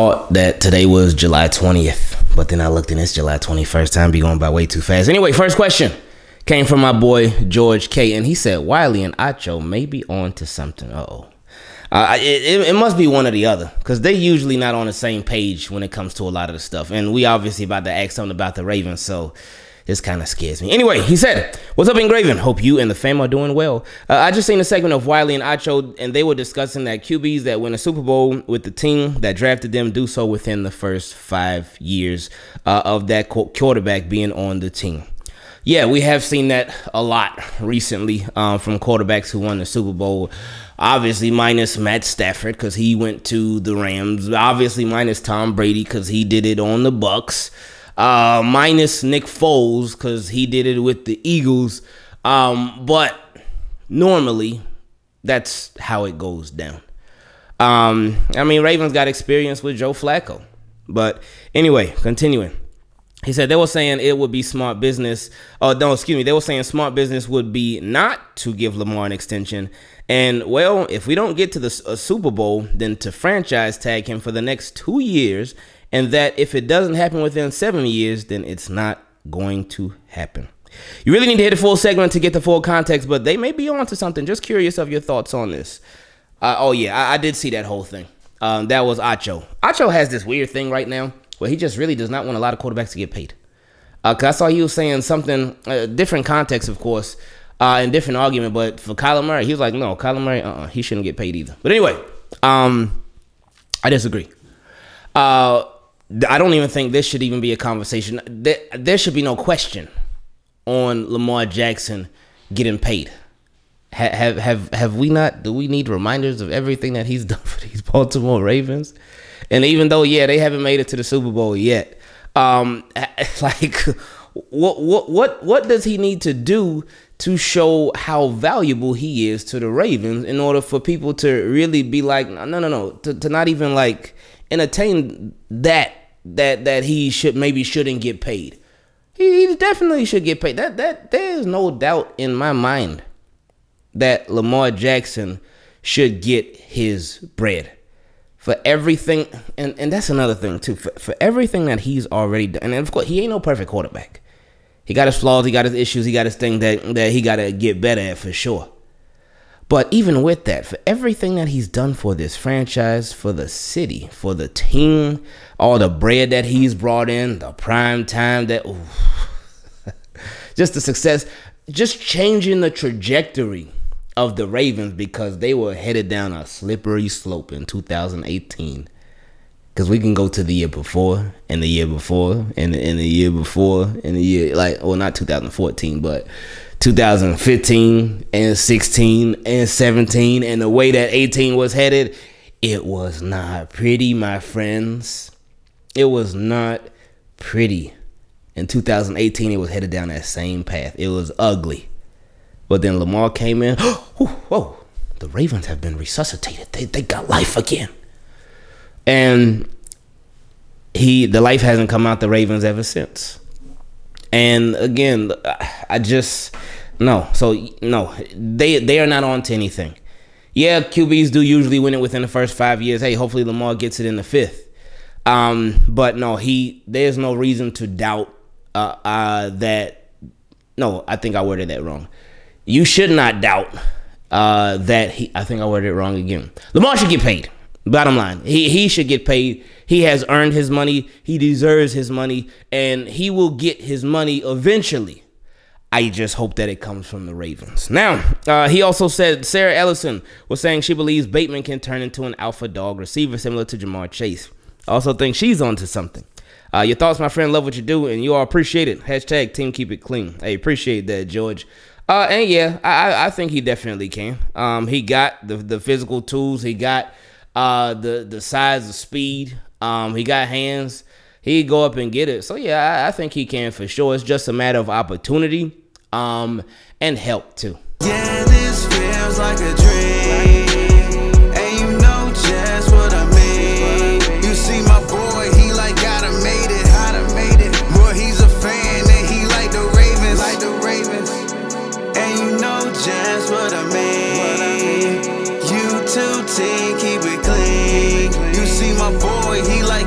thought that today was July 20th, but then I looked and it's July 21st. Time be going by way too fast. Anyway, first question came from my boy George K, and he said Wiley and Acho may be on to something. It must be one or the other, because they usually not on the same page when it comes to a lot of the stuff. And we obviously about to ask something about the Ravens, so this kind of scares me. Anyway, he said, "What's up, Engraving? Hope you and the fam are doing well. I just seen a segment of Wiley and Acho, and they were discussing that QBs that win a Super Bowl with the team that drafted them do so within the first 5 years of that quarterback being on the team." Yeah, we have seen that a lot recently from quarterbacks who won the Super Bowl. Obviously, minus Matt Stafford, because he went to the Rams. Obviously, minus Tom Brady, because he did it on the Bucks. Minus Nick Foles, because he did it with the Eagles. But normally, that's how it goes down. I mean, Ravens got experience with Joe Flacco. But anyway, continuing. He said they were saying it would be smart business. They were saying smart business would be not to give Lamar an extension. And, well, if we don't get to the Super Bowl, then to franchise tag him for the next 2 years. And that if it doesn't happen within 7 years, then it's not going to happen. You really need to hit a full segment to get the full context, but they may be onto something. Just curious of your thoughts on this. I did see that whole thing. That was Acho. Acho has this weird thing right now. Well, he just really does not want a lot of quarterbacks to get paid. Because I saw you saying something, different context, of course, and different argument. But for Kyler Murray, he was like, no, Kyler Murray, he shouldn't get paid either. But anyway, I disagree. I don't even think this should even be a conversation. There should be no question on Lamar Jackson getting paid. Have we not? Do we need reminders of everything that he's done for these Baltimore Ravens? And even though, yeah, they haven't made it to the Super Bowl yet, like, what does he need to do to show how valuable he is to the Ravens in order for people to really be like, no, to not even like entertain that he should maybe shouldn't get paid? He definitely should get paid. That there is no doubt in my mind that Lamar Jackson should get his bread. For everything, and that's another thing, too. For everything that he's already done. And, of course, he ain't no perfect quarterback. He got his flaws. He got his issues. He got his thing that he got to get better at, for sure. But even with that, for everything that he's done for this franchise, for the city, for the team, all the bread that he's brought in, the prime time that... just the success. Just changing the trajectory of the Ravens, because they were headed down a slippery slope in 2018. Because we can go to the year before, and the year before, and the year before, and the year, like, well, not 2014, but 2015, and 16, and 17, and the way that 18 was headed, it was not pretty, my friends. It was not pretty. In 2018, it was headed down that same path. It was ugly. But then Lamar came in. Whoa, the Ravens have been resuscitated. They got life again. And the life hasn't come out the Ravens ever since. And again, I just, no. So, no, they are not on to anything. Yeah, QBs do usually win it within the first 5 years. Hey, hopefully Lamar gets it in the fifth. But no, there's no reason to doubt that. No, I think I worded that wrong. You should not doubt that he... I think I worded it wrong again. Lamar should get paid. Bottom line. He should get paid. He has earned his money. He deserves his money. And he will get his money eventually. I just hope that it comes from the Ravens. Now, he also said Sarah Ellison was saying she believes Bateman can turn into an alpha dog receiver similar to Jamar Chase. I also think she's onto something. Your thoughts, my friend. Love what you do, and you all appreciate it. Hashtag team keep it clean. I appreciate that, George. And yeah, I think he definitely can. He got the physical tools. He got the size, the speed. He got hands. He'd go up and get it. So yeah, I think he can for sure. It's just a matter of opportunity and help too. Yeah, this feels like a dream. And you know just what I mean. You see my boy, he like gotta made it, how to made it. Boy, he's a fan and he like the Ravens, like the Ravens. And you know just what I mean. You two team keep it clean. You see my boy, he like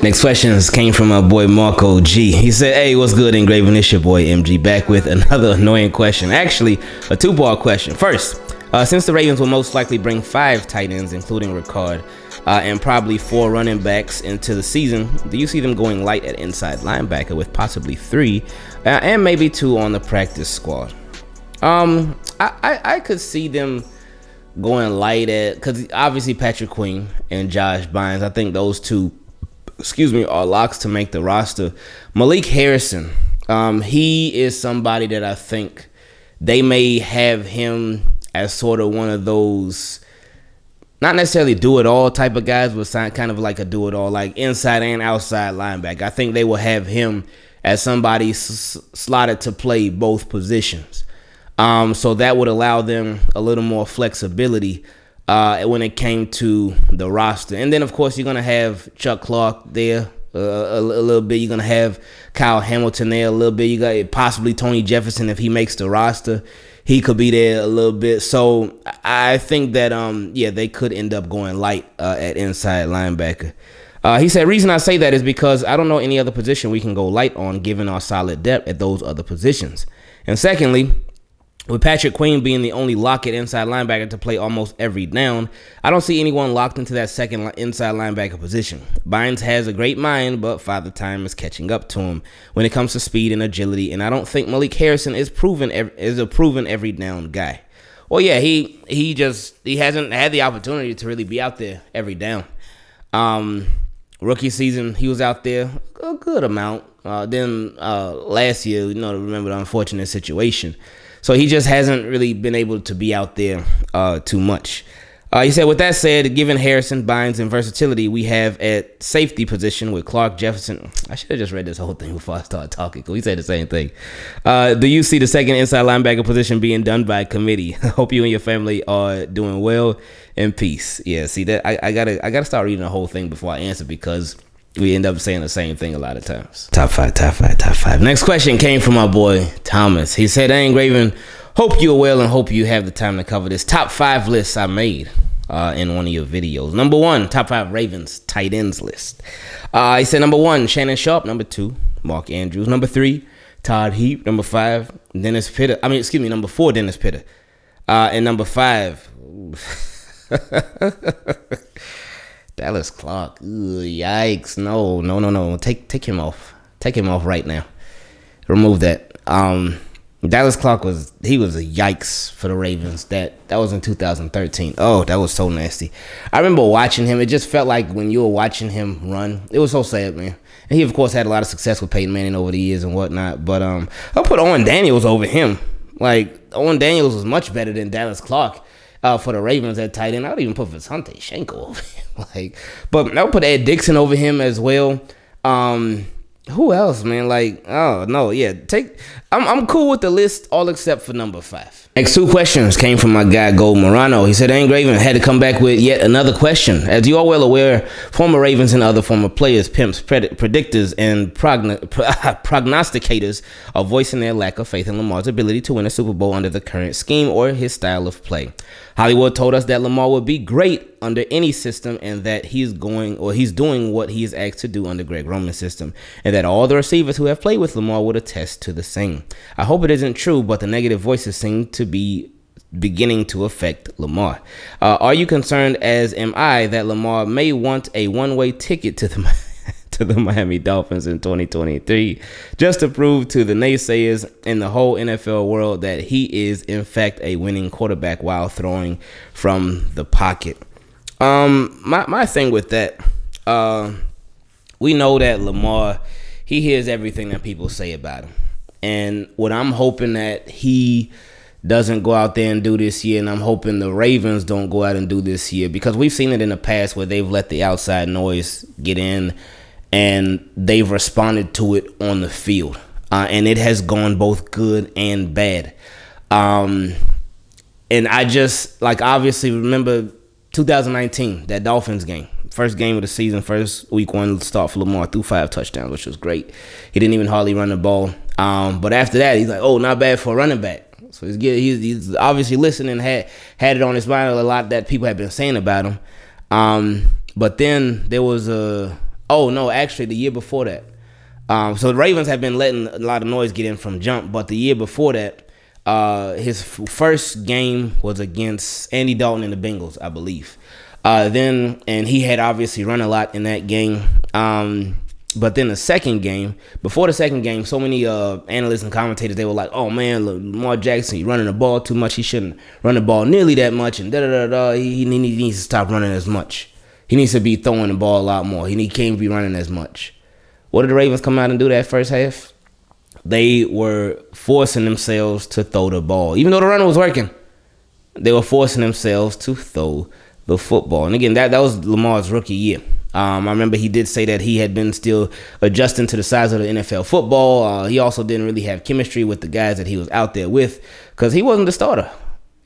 Next questions came from my boy Marco G. He said, hey, what's good, Engraving? It's your boy MG back with another annoying question. Actually, a two-part question. First, since the Ravens will most likely bring 5 tight ends, including Ricard, and probably 4 running backs into the season, do you see them going light at inside linebacker with possibly 3 and maybe 2 on the practice squad? I could see them going light at, because obviously Patrick Queen and Josh Bynes, I think those two, excuse me, are locks to make the roster. Malik Harrison, he is somebody that I think they may have him as sort of one of those, not necessarily do-it-all type of guys, but kind of like a do-it-all, like inside and outside linebacker. I think they will have him as somebody slotted to play both positions. So that would allow them a little more flexibility when it came to the roster. And then, of course, you're going to have Chuck Clark there a little bit. You're going to have Kyle Hamilton there a little bit. You got possibly Tony Jefferson if he makes the roster. He could be there a little bit. So I think that, yeah, they could end up going light at inside linebacker. He said, reason I say that is because I don't know any other position we can go light on given our solid depth at those other positions. And secondly, with Patrick Queen being the only lock at inside linebacker to play almost every down, I don't see anyone locked into that second inside linebacker position. Bynes has a great mind, but Father Time is catching up to him when it comes to speed and agility, and I don't think Malik Harrison is a proven every down guy. Well, yeah, he hasn't had the opportunity to really be out there every down. Rookie season, he was out there a good amount. Then last year, you know, remember the unfortunate situation. So he just hasn't really been able to be out there too much. He said, with that said, given Harrison, Bynes, and versatility we have at safety position with Clark, Jefferson. I should have just read this whole thing before I started talking, because he said the same thing. Do you see the second inside linebacker position being done by committee? Hope you and your family are doing well and peace. Yeah, see, that I gotta start reading the whole thing before I answer, because we end up saying the same thing a lot of times. Top 5. Next question came from my boy Thomas. He said, hey, Graven, hope you're well and hope you have the time to cover this top 5 list I made in one of your videos. Number 1, top 5 Ravens tight ends list. He said, number 1, Shannon Sharp. Number 2, Mark Andrews. Number 3, Todd Heap. Number 5, Dennis Pitta. I mean, excuse me, number 4, Dennis Pitta. And number 5, Dallas Clark. Ooh, yikes. No. Take him off. Take him off right now. Remove that. Dallas Clark was a yikes for the Ravens. That was in 2013. Oh, that was so nasty. I remember watching him. It just felt like when you were watching him run, it was so sad, man. And he, of course, had a lot of success with Peyton Manning over the years and whatnot. But I'll put Owen Daniels over him. Like, Owen Daniels was much better than Dallas Clark for the Ravens at tight end. I would even put Visante Shenko over him. But I would put Ed Dixon over him as well. Who else, man? Oh no, yeah. I'm cool with the list all except for number 5. Next two questions came from my guy Gold Morano. He said, Graven had to come back with yet another question. As you are well aware, former Ravens and other former players, pimps, predictors, and prognosticators are voicing their lack of faith in Lamar's ability to win a Super Bowl under the current scheme or his style of play. Hollywood told us that Lamar would be great under any system, and that he's doing what he is asked to do under Greg Roman's system, and that all the receivers who have played with Lamar would attest to the same. I hope it isn't true, but the negative voices seem to be beginning to affect Lamar. Are you concerned, as am I, that Lamar may want a one-way ticket to the Miami Dolphins in 2023 just to prove to the naysayers and the whole NFL world that he is in fact a winning quarterback while throwing from the pocket? My thing with that, we know that Lamar, he hears everything that people say about him. And what I'm hoping that he doesn't go out there and do this year, and I'm hoping the Ravens don't go out and do this year, because we've seen it in the past where they've let the outside noise get in and they've responded to it on the field. And it has gone both good and bad. And I just, obviously remember 2019, that Dolphins game. First game of the season, first week 1 start for Lamar, threw 5 touchdowns, which was great. He didn't even hardly run the ball. But after that, he's like, oh, not bad for a running back. So he's obviously listening, had it on his mind a lot that people had been saying about him. But then there was Oh, no, actually, the year before that. So the Ravens have been letting a lot of noise get in from jump, but the year before that, his first game was against Andy Dalton and the Bengals, I believe. And he had obviously run a lot in that game. But then the second game, before the second game, so many analysts and commentators, they were like, oh, man, Lamar Jackson, he's running the ball too much. He shouldn't run the ball nearly that much. And he needs to stop running as much. He needs to be throwing the ball a lot more. He can't be running as much. What did the Ravens come out and do that first half? They were forcing themselves to throw the ball. Even though the run was working, they were forcing themselves to throw the football. And again, that was Lamar's rookie year. I remember he did say that he had been still adjusting to the size of the NFL football. He also didn't really have chemistry with the guys that he was out there with because he wasn't the starter.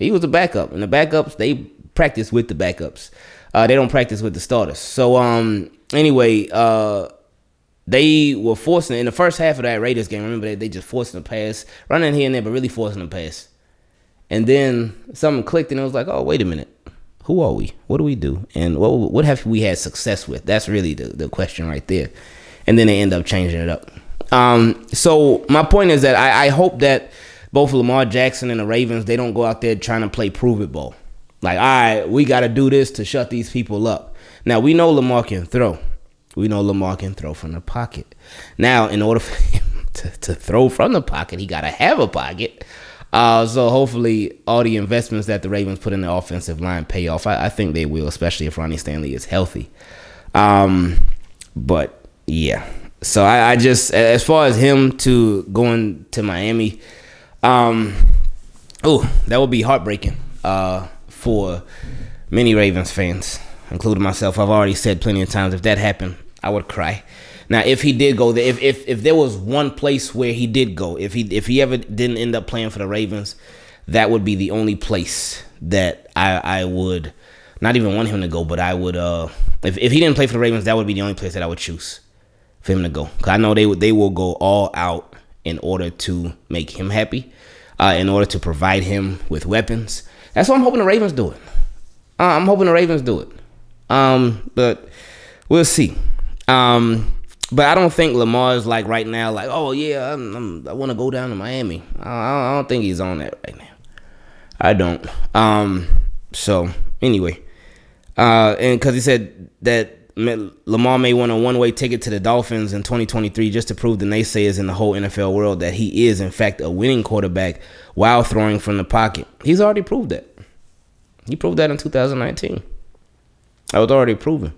He was the backup. And the backups, they practice with the backups. They don't practice with the starters. So anyway, they were forcing, in the first half of that Raiders game, remember that they just forcing a pass, running here and there, but really forcing a pass. And then something clicked and it was like, oh, wait a minute. Who are we? What do we do? And what have we had success with? That's really the question right there. And then they end up changing it up. So my point is that I hope that both Lamar Jackson and the Ravens, they don't go out there trying to play prove-it ball. Like, all right, we got to do this to shut these people up. Now, we know Lamar can throw. We know Lamar can throw from the pocket. Now, in order for him to throw from the pocket, he got to have a pocket. So hopefully all the investments that the Ravens put in the offensive line pay off. I think they will, especially if Ronnie Stanley is healthy. But, yeah. So I just, as far as him to going to Miami, that would be heartbreaking for many Ravens fans, including myself. I've already said plenty of times, if that happened, I would cry. Now, if he did go there, if there was one place where he did go, if he ever didn't end up playing for the Ravens, that would be the only place that I would not even want him to go, but I would, if he didn't play for the Ravens, that would be the only place that I would choose for him to go. Because I know they will go all out in order to make him happy, in order to provide him with weapons. That's what I'm hoping the Ravens do it. I'm hoping the Ravens do it. But we'll see. But I don't think Lamar's like right now, like, oh, yeah, I want to go down to Miami. I don't think he's on that right now. I don't. So anyway, and because he said that Lamar may want a one-way ticket to the Dolphins in 2023 just to prove the naysayers in the whole NFL world that he is, in fact, a winning quarterback while throwing from the pocket. He's already proved that. He proved that in 2019. That was already proven.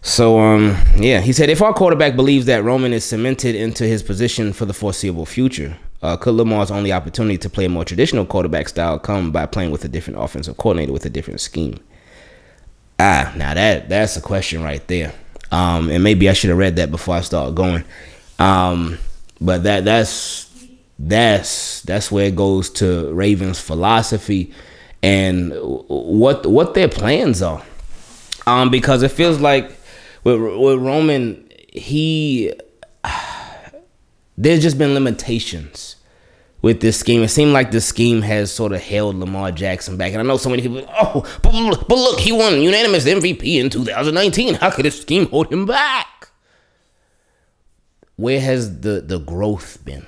So, yeah, he said, if our quarterback believes that Roman is cemented into his position for the foreseeable future, could Lamar's only opportunity to play a more traditional quarterback style come by playing with a different offensive coordinator with a different scheme? Now that's a question right there. And maybe I should have read that before I started going. But that's where it goes to Ravens' philosophy and what their plans are. Because it feels like with Roman, there's just been limitations with this scheme. It seemed like this scheme has sort of held Lamar Jackson back. And I know so many people, but look, he won unanimous MVP in 2019. How could this scheme hold him back? Where has the growth been?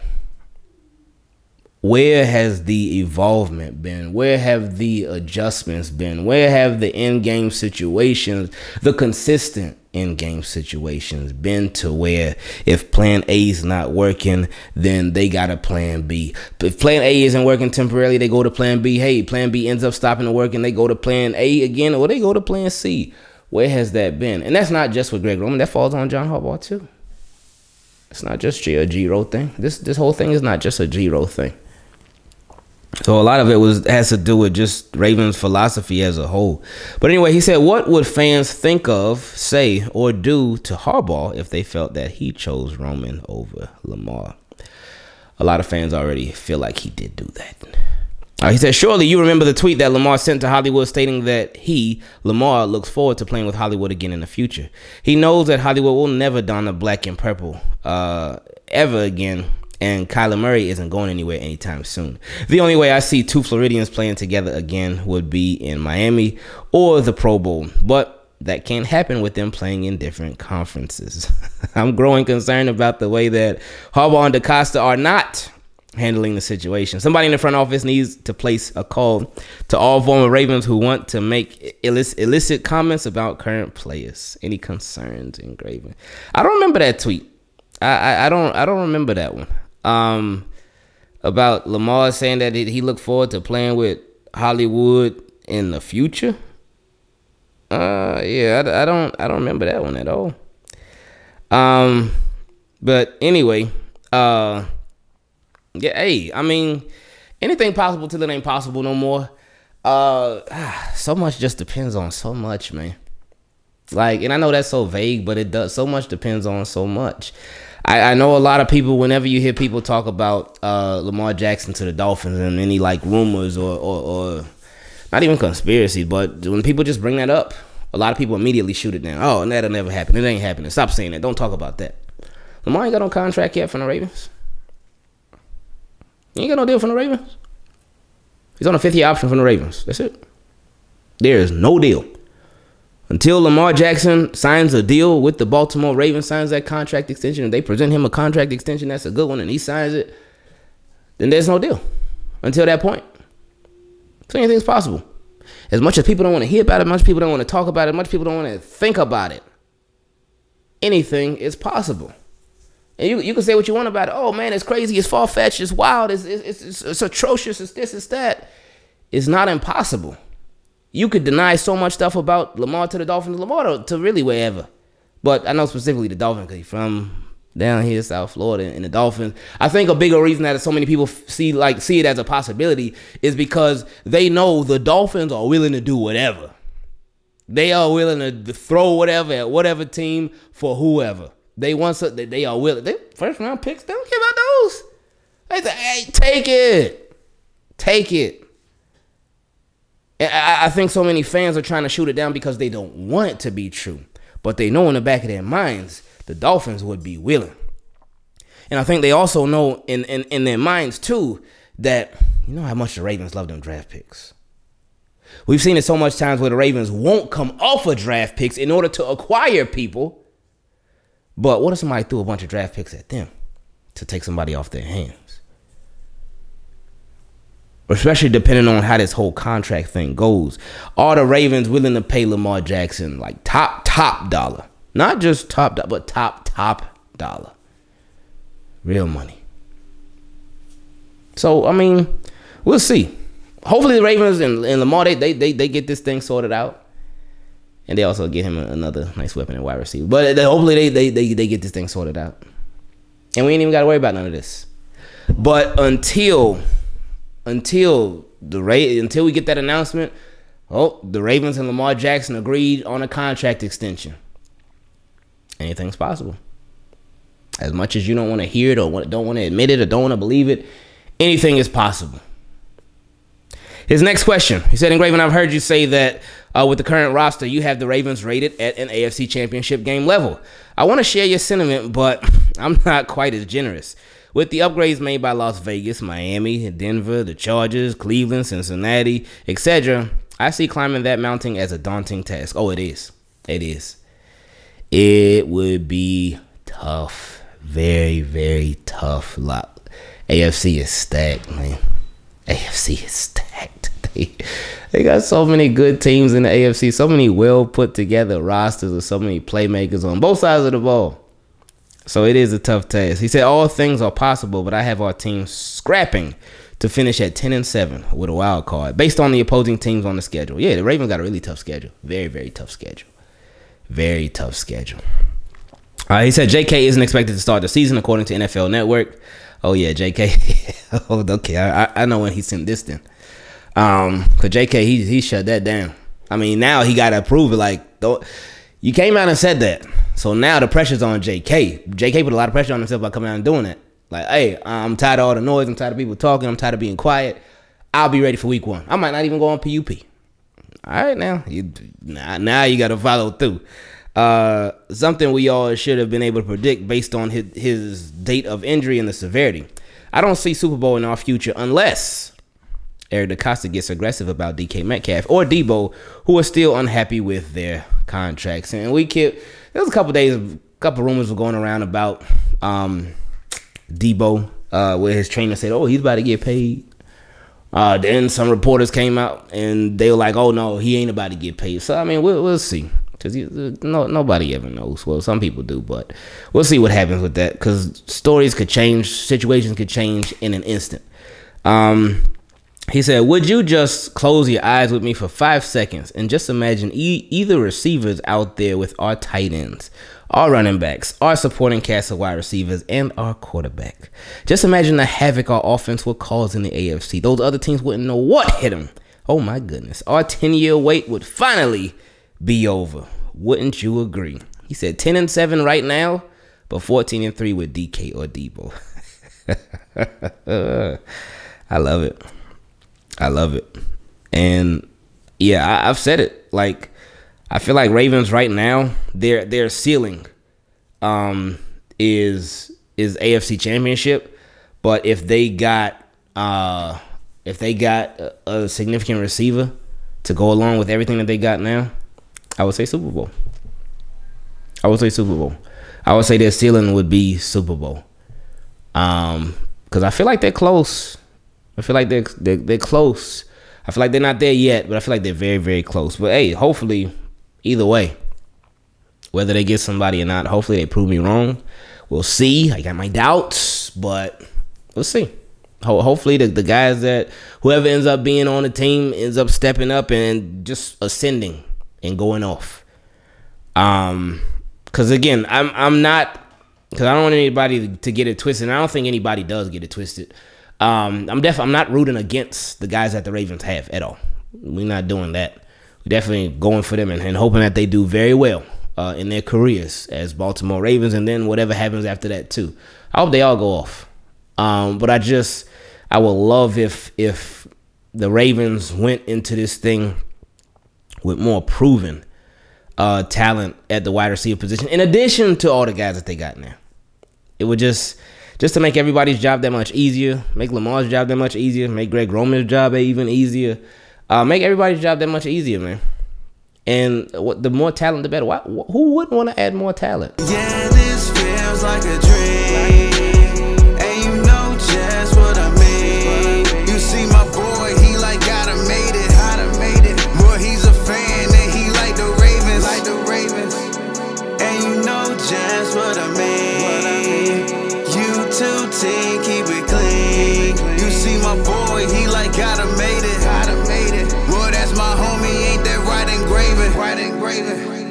Where has the evolvement been? Where have the adjustments been? Where have the in-game situations, the consistent in-game situations been to where if plan A is not working, then they got a plan B. If plan A isn't working temporarily, they go to plan B. Hey, plan B ends up stopping to work and they go to plan A again, or they go to plan C. Where has that been? And that's not just with Greg Roman. That falls on John Harbaugh too. It's not just a Giro thing. This whole thing is not just a Giro thing. So a lot of it has to do with just Ravens' philosophy as a whole. But anyway, he said, what would fans think of, say, or do to Harbaugh if they felt that he chose Roman over Lamar? A lot of fans already feel like he did do that. He said, surely you remember the tweet that Lamar sent to Hollywood stating that he, Lamar, looks forward to playing with Hollywood again in the future. He knows that Hollywood will never don the black and purple ever again. And Kyler Murray isn't going anywhere anytime soon. The only way I see two Floridians playing together again would be in Miami or the Pro Bowl. But that can't happen with them playing in different conferences. I'm growing concerned about the way that Harbaugh and DaCosta are not handling the situation. Somebody in the front office needs to place a call to all former Ravens who want to make illicit comments about current players. Any concerns engraving? I don't remember that tweet. I don't remember that one. About Lamar saying that he looked forward to playing with Hollywood in the future. Yeah, I don't remember that one at all. But anyway, yeah, hey, I mean, anything possible till it ain't possible no more. So much just depends on so much, man. Like, and I know that's so vague, but it does. So much depends on so much. I know a lot of people, whenever you hear people talk about Lamar Jackson to the Dolphins and any like rumors or not even conspiracy, but when people just bring that up, a lot of people immediately shoot it down. Oh, and that'll never happen. It ain't happening. Stop saying that. Don't talk about that. Lamar ain't got no contract yet from the Ravens. He ain't got no deal from the Ravens. He's on a fifth-year option from the Ravens. That's it. There is no deal. Until Lamar Jackson signs a deal with the Baltimore Ravens, signs that contract extension, and they present him a contract extension that's a good one, and he signs it, then there's no deal until that point. So anything's possible. As much as people don't want to hear about it, much people don't want to talk about it, much people don't want to think about it, anything is possible. And you can say what you want about it. Oh, man, it's crazy. It's far-fetched. It's wild. It's atrocious. It's this. It's that. It's not impossible. You could deny so much stuff about Lamar to the Dolphins, Lamar to really wherever. But I know specifically the Dolphins because he's from down here, South Florida, and the Dolphins. I think a bigger reason that so many people see it as a possibility is because they know the Dolphins are willing to do whatever. They are willing to throw whatever at whatever team for whoever. They want something. They are willing. They first round picks. They don't care about those. They say, "Hey, take it, take it." And I think so many fans are trying to shoot it down because they don't want it to be true, but they know in the back of their minds the Dolphins would be willing. And I think they also know in their minds too that you know how much the Ravens love them draft picks. We've seen it so much times where the Ravens won't come off of draft picks in order to acquire people. But what if somebody threw a bunch of draft picks at them to take somebody off their hands? Especially depending on how this whole contract thing goes. Are the Ravens willing to pay Lamar Jackson like top dollar? Not just top dollar, but top dollar. Real money. So, I mean, we'll see. Hopefully the Ravens and Lamar, they get this thing sorted out. And they also get him another nice weapon and wide receiver. But hopefully they get this thing sorted out. And we ain't even got to worry about none of this. But until we get that announcement, oh, the Ravens and Lamar Jackson agreed on a contract extension. Anything's possible. As much as you don't want to hear it or don't want to admit it or don't want to believe it, anything is possible. His next question. He said, Engraven, I've heard you say that with the current roster, you have the Ravens rated at an AFC championship game level. I want to share your sentiment, but I'm not quite as generous. With the upgrades made by Las Vegas, Miami, Denver, the Chargers, Cleveland, Cincinnati, etc., I see climbing that mountain as a daunting task. Oh, it is. It is. It would be tough. Very, very tough lot. AFC is stacked, man. AFC is stacked. They got so many good teams in the AFC, so many well put together rosters with so many playmakers on both sides of the ball. So it is a tough task. He said, all things are possible, but I have our team scrapping to finish at 10-7 with a wild card based on the opposing teams on the schedule. Yeah, the Ravens got a really tough schedule. Very, very tough schedule. Very tough schedule. He said, JK isn't expected to start the season according to NFL Network. Oh, yeah, JK. Oh, okay, I know when he sent this then. Because JK, he shut that down. I mean, now he got to prove it. Like, you came out and said that. So now the pressure's on JK. JK put a lot of pressure on himself by coming out and doing that. Like, hey, I'm tired of all the noise. I'm tired of people talking. I'm tired of being quiet. I'll be ready for week one. I might not even go on PUP. All right, now. Now you got to follow through. Something we all should have been able to predict based on his date of injury and the severity. I don't see Super Bowl in our future unless Eric DaCosta gets aggressive about DK Metcalf or Debo, who are still unhappy with their contracts. And we kept, there was a couple days, a couple rumors were going around about Debo, where his trainer said, oh, he's about to get paid. Then some reporters came out and they were like, oh, no, he ain't about to get paid. So, I mean, we'll see. Because nobody ever knows. Well, some people do, but we'll see what happens with that. Because stories could change. Situations could change in an instant. He said, would you just close your eyes with me for 5 seconds and just imagine either receivers out there with our tight ends, our running backs, our supporting cast of wide receivers, and our quarterback. Just imagine the havoc our offense will cause in the AFC. Those other teams wouldn't know what hit them. Oh, my goodness. Our 10-year wait would finally be over. Wouldn't you agree? He said 10-7 right now, but 14-3 with DK or Debo. I love it. I love it. And yeah, I've said it. Like, I feel like Ravens right now, their ceiling is AFC Championship. But if they got a significant receiver to go along with everything that they got now, I would say Super Bowl. I would say Super Bowl. I would say their ceiling would be Super Bowl. Because I feel like they're close. I feel like they're close. I feel like they're not there yet, but I feel like they're very, very close. But, hey, hopefully, either way, whether they get somebody or not, hopefully they prove me wrong. We'll see. I got my doubts, but we'll see. Hopefully the guys that whoever ends up being on the team ends up stepping up and just ascending and going off. Because, again, I'm not – because I don't want anybody to get it twisted. And I don't think anybody does get it twisted. I'm not rooting against the guys that the Ravens have at all. We're not doing that. We're definitely going for them and hoping that they do very well in their careers as Baltimore Ravens, and then whatever happens after that too. I hope they all go off. But I would love if the Ravens went into this thing with more proven talent at the wide receiver position, in addition to all the guys that they got now. It would just to make everybody's job that much easier, make Lamar's job that much easier, make Greg Roman's job even easier, make everybody's job that much easier, man. And the more talent, the better. Why, who wouldn't want to add more talent? Yeah, this feels like a dream, and you know just what I mean. You see my boy, he like gotta made it, how to made it. Boy, he's a fan, and he like the Ravens, and you know just what I mean. Team, keep it clean. You see my boy, he like gotta made it. Well, that's my homie, ain't that right engraving?